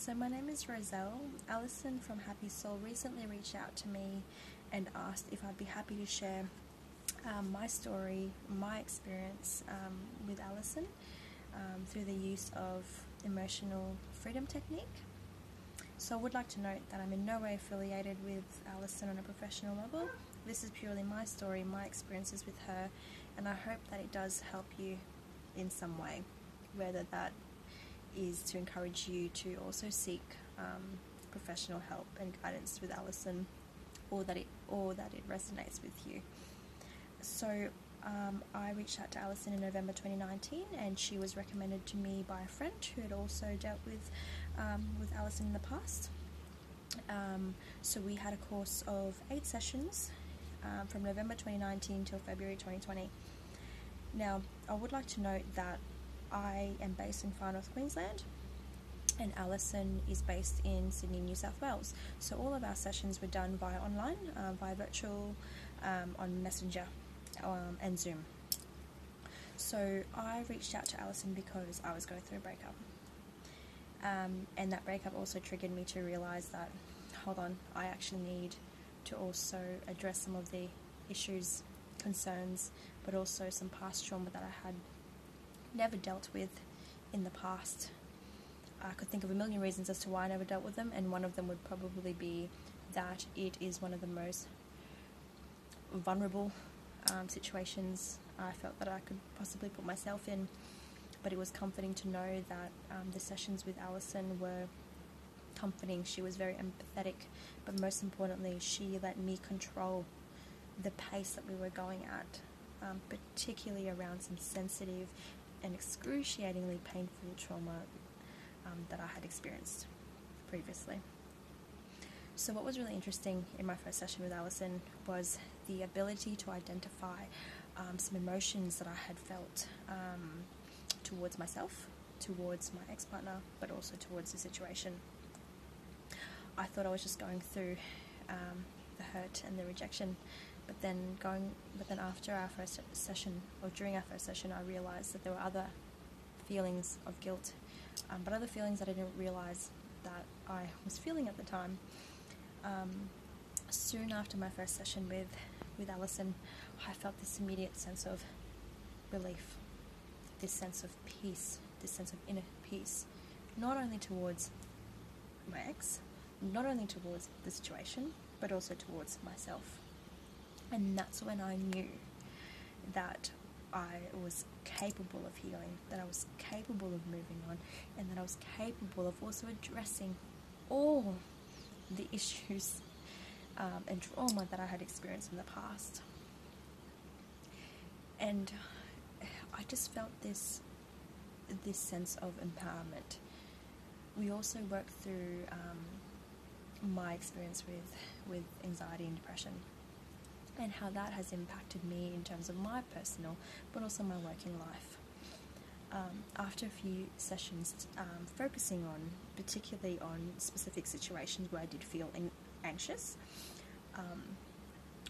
So my name is Roselle. Allison from Happy Soul recently reached out to me and asked if I'd be happy to share my story, my experience with Allison through the use of Emotional Freedom Technique. So I would like to note that I'm in no way affiliated with Allison on a professional level. This is purely my story, my experiences with her, and I hope that it does help you in some way, whether that is to encourage you to also seek professional help and guidance with Allison, or that it resonates with you. So I reached out to Allison in November 2019, and she was recommended to me by a friend who had also dealt with Allison in the past. So we had a course of 8 sessions from November 2019 till February 2020. Now, I would like to note that I am based in Far North Queensland and Allison is based in Sydney, New South Wales. So all of our sessions were done via online, via virtual, on Messenger and Zoom. So I reached out to Allison because I was going through a breakup. And that breakup also triggered me to realise that, hold on, I actually need to also address some of the issues, concerns, but also some past trauma that I had never dealt with in the past. I could think of a million reasons as to why I never dealt with them, and one of them would probably be that it is one of the most vulnerable situations I felt that I could possibly put myself in. But it was comforting to know that the sessions with Allison were comforting. She was very empathetic, but most importantly, she let me control the pace that we were going at, particularly around some sensitive and excruciatingly painful trauma that I had experienced previously. So what was really interesting in my first session with Allison was the ability to identify some emotions that I had felt towards myself, towards my ex-partner, but also towards the situation. I thought I was just going through the hurt and the rejection, but then after our first session, or during our first session, I realised that there were other feelings of guilt, but other feelings that I didn't realise that I was feeling at the time. Soon after my first session with Allison, I felt this immediate sense of relief, this sense of peace, this sense of inner peace, not only towards my ex, not only towards the situation, but also towards myself. And that's when I knew that I was capable of healing, that I was capable of moving on, and that I was capable of also addressing all the issues and trauma that I had experienced in the past. And I just felt this sense of empowerment. We also worked through my experience with anxiety and depression, and how that has impacted me in terms of my personal, but also my working life. After a few sessions focusing on, particularly on specific situations where I did feel anxious,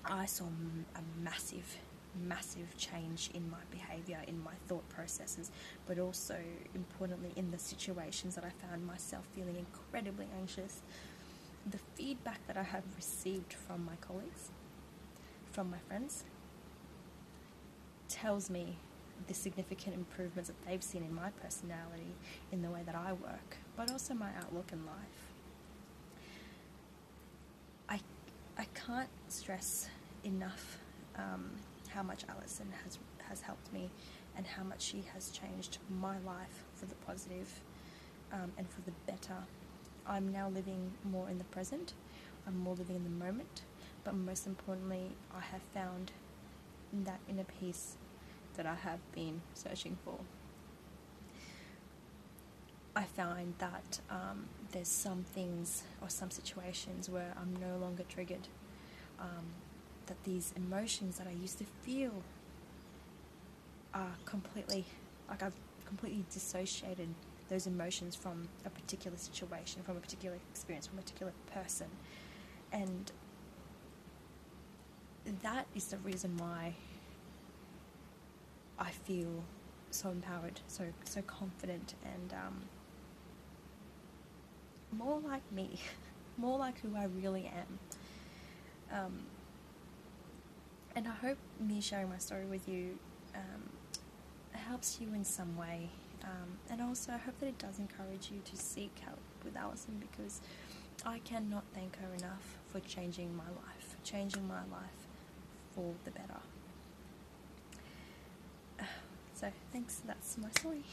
I saw a massive change in my behaviour, in my thought processes, but also, importantly, in the situations that I found myself feeling incredibly anxious. The feedback that I have received from my colleagues, from my friends, tells me the significant improvements that they've seen in my personality, in the way that I work, but also my outlook in life. I can't stress enough how much Allison has helped me, and how much she has changed my life for the positive, and for the better. I'm now living more in the present, I'm more living in the moment, but most importantly, I have found that inner peace that I have been searching for. I find that there's some things or some situations where I'm no longer triggered, that these emotions that I used to feel are completely, like, I've completely dissociated those emotions from a particular situation, from a particular experience, from a particular person. And that is the reason why I feel so empowered, so confident, and more like me, more like who I really am. And I hope me sharing my story with you helps you in some way. And also I hope that it does encourage you to seek help with Allison, because I cannot thank her enough for changing my life for the better. So thanks, that's my story.